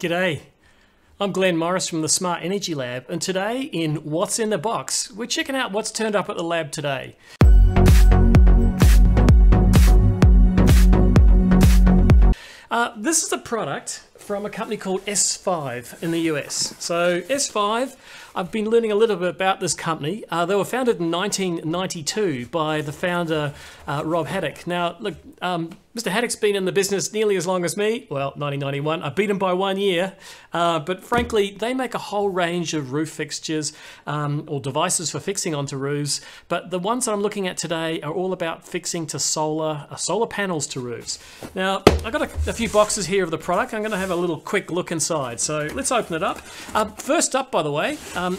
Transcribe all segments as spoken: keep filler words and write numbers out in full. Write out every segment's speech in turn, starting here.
G'day, I'm Glenn Morris from the Smart Energy Lab, and today in What's in the Box, we're checking out what's turned up at the lab today. Uh, this is a product from a company called S five in the U S. So S five, I've been learning a little bit about this company. Uh, they were founded in nineteen ninety-two by the founder, uh, Rob Haddock. Now, look, um, Mister Haddock's been in the business nearly as long as me. Well, nineteen ninety-one, I beat him by one year. Uh, but frankly, they make a whole range of roof fixtures um, or devices for fixing onto roofs. But the ones that I'm looking at today are all about fixing to solar, uh, solar panels to roofs. Now, I've got a, a few boxes here of the product. I'm gonna have a little quick look inside. So let's open it up. Uh, first up, by the way, um,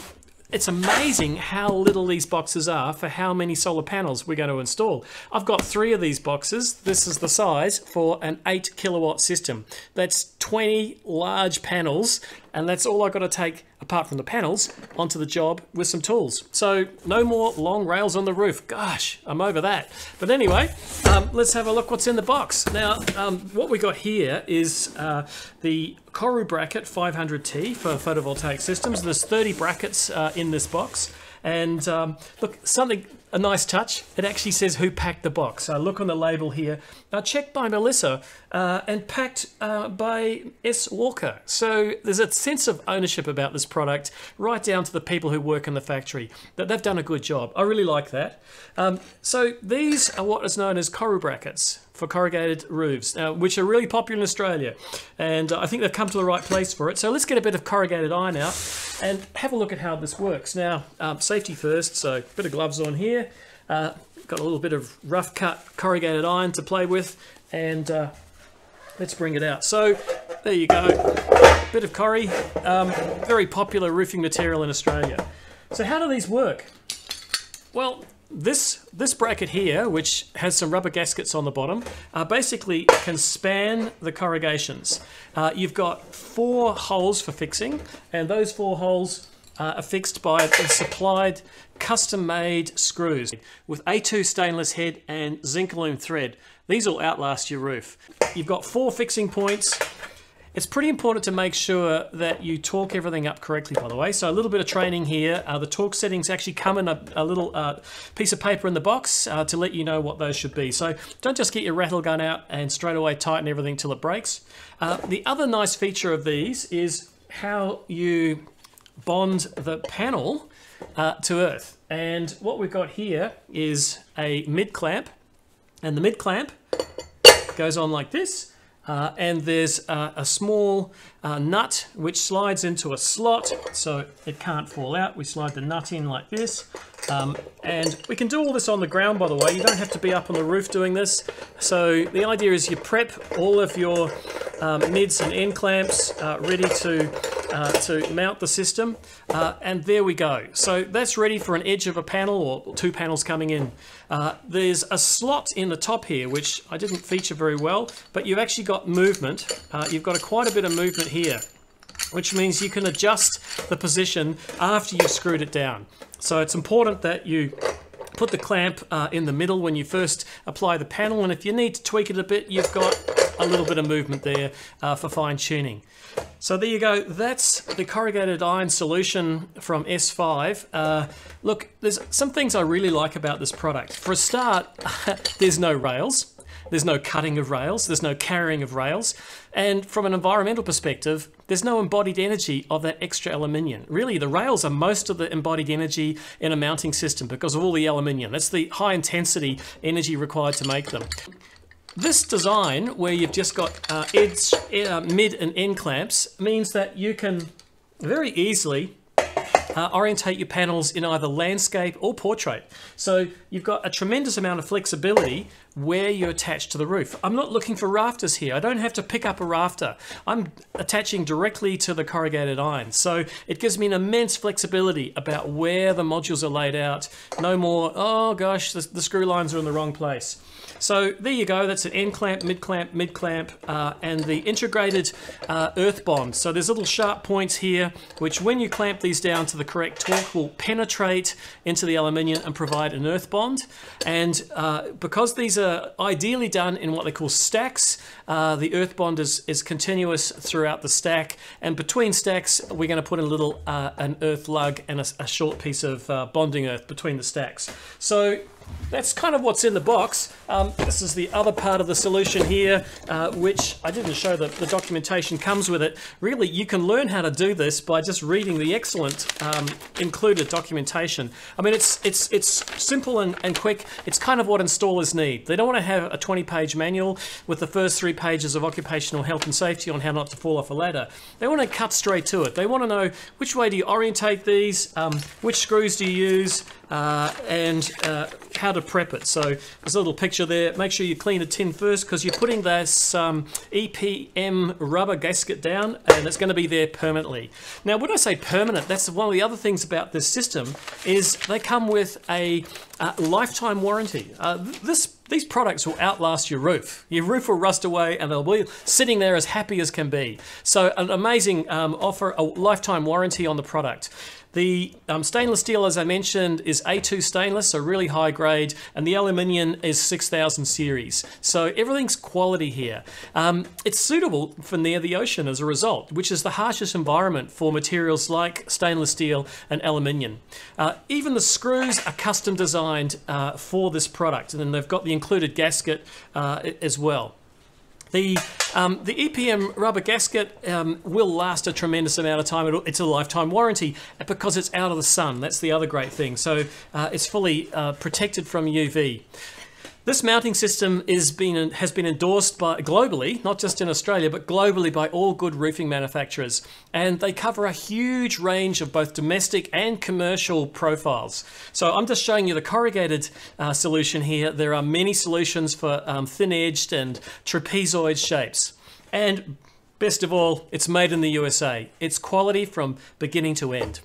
it's amazing how little these boxes are for how many solar panels we're going to install. I've got three of these boxes. This is the size for an eight kilowatt system. That's twenty large panels, and that's all I've got to take, apart from the panels, onto the job with some tools. So no more long rails on the roof. Gosh, I'm over that. But anyway, um, let's have a look what's in the box. Now, um, what we got here is uh, the CorruBracket five hundred T for photovoltaic systems. There's thirty brackets uh, in this box. And um, look, something, a nice touch, it actually says who packed the box. So look on the label here. Now, checked by Melissa uh, and packed uh, by S. Walker. So there's a sense of ownership about this product, right down to the people who work in the factory, that they've done a good job. I really like that. Um, so these are what is known as CorruBrackets brackets for corrugated roofs, uh, which are really popular in Australia. And uh, I think they've come to the right place for it. So let's get a bit of corrugated iron out and have a look at how this works. Now, um, safety first, so a bit of gloves on here. Uh, got a little bit of rough cut corrugated iron to play with, and uh, let's bring it out. So there you go, bit of corrie, um, very popular roofing material in Australia. So how do these work? Well, This, this bracket here, which has some rubber gaskets on the bottom, uh, basically can span the corrugations. Uh, you've got four holes for fixing, and those four holes uh, are fixed by the supplied custom-made screws with A two stainless head and zinc aluminum thread. These will outlast your roof. You've got four fixing points. It's pretty important to make sure that you torque everything up correctly, by the way. So a little bit of training here. Uh, the torque settings actually come in a, a little uh, piece of paper in the box uh, to let you know what those should be. So don't just get your rattle gun out and straight away tighten everything till it breaks. Uh, the other nice feature of these is how you bond the panel uh, to earth. And what we've got here is a mid clamp, and the mid clamp goes on like this. Uh, and there's uh, a small uh, nut which slides into a slot so it can't fall out. We slide the nut in like this. Um, and we can do all this on the ground, by the way. You don't have to be up on the roof doing this. So the idea is you prep all of your um, mids and end clamps uh, ready to Uh, to mount the system, uh, and there we go. So that's ready for an edge of a panel or two panels coming in. Uh, there's a slot in the top here, which I didn't feature very well, but you've actually got movement. Uh, you've got a, quite a bit of movement here, which means you can adjust the position after you've screwed it down. So it's important that you put the clamp uh, in the middle when you first apply the panel, and if you need to tweak it a bit, you've got a little bit of movement there uh, for fine tuning. So there you go, that's the corrugated iron solution from S five. Uh, look, there's some things I really like about this product. For a start, there's no rails, there's no cutting of rails, there's no carrying of rails, and from an environmental perspective, there's no embodied energy of that extra aluminium. Really, the rails are most of the embodied energy in a mounting system because of all the aluminium. That's the high intensity energy required to make them. This design, where you've just got uh, edge, uh, mid and end clamps, means that you can very easily uh, orientate your panels in either landscape or portrait. So you've got a tremendous amount of flexibility where you're attached to the roof. I'm not looking for rafters here. I don't have to pick up a rafter. I'm attaching directly to the corrugated iron. So it gives me an immense flexibility about where the modules are laid out. No more, oh gosh, the, the screw lines are in the wrong place. So there you go, that's an end clamp, mid clamp, mid clamp, uh, and the integrated uh, earth bond. So there's little sharp points here, which when you clamp these down to the correct torque will penetrate into the aluminium and provide an earth bond. And uh, because these are are ideally done in what they call stacks. Uh, the earth bond is, is continuous throughout the stack, and between stacks we're going to put in a little uh, an earth lug and a, a short piece of uh, bonding earth between the stacks. So that's kind of what's in the box. Um, this is the other part of the solution here, uh, which I didn't show that the documentation comes with it. Really, you can learn how to do this by just reading the excellent um, included documentation. I mean, it's it's it's simple and, and quick. It's kind of what installers need. They don't want to have a twenty page manual with the first three pages of occupational health and safety on how not to fall off a ladder. They want to cut straight to it. They want to know which way do you orientate these, um, which screws do you use, uh, and uh, how to prep it. So there's a little picture there. Make sure you clean the tin first, because you're putting this um, E P D M rubber gasket down, and it's going to be there permanently. Now, when I say permanent, that's one of the other things about this system, is they come with a uh, lifetime warranty. Uh, this These products will outlast your roof. Your roof will rust away and they'll be sitting there as happy as can be. So an amazing um, offer, a lifetime warranty on the product. The um, stainless steel, as I mentioned, is A two stainless, so really high grade, and the aluminium is six thousand series. So everything's quality here. Um, it's suitable for near the ocean as a result, which is the harshest environment for materials like stainless steel and aluminium. Uh, even the screws are custom designed uh, for this product, and then they've got the included gasket uh, as well. The, um, the E P D M rubber gasket um, will last a tremendous amount of time. It'll, it's a lifetime warranty because it's out of the sun. That's the other great thing. So uh, it's fully uh, protected from U V. This mounting system is been, has been endorsed by, globally, not just in Australia, but globally by all good roofing manufacturers. And they cover a huge range of both domestic and commercial profiles. So I'm just showing you the corrugated uh, solution here. There are many solutions for um, thin-edged and trapezoid shapes. And best of all, it's made in the U S A. It's quality from beginning to end.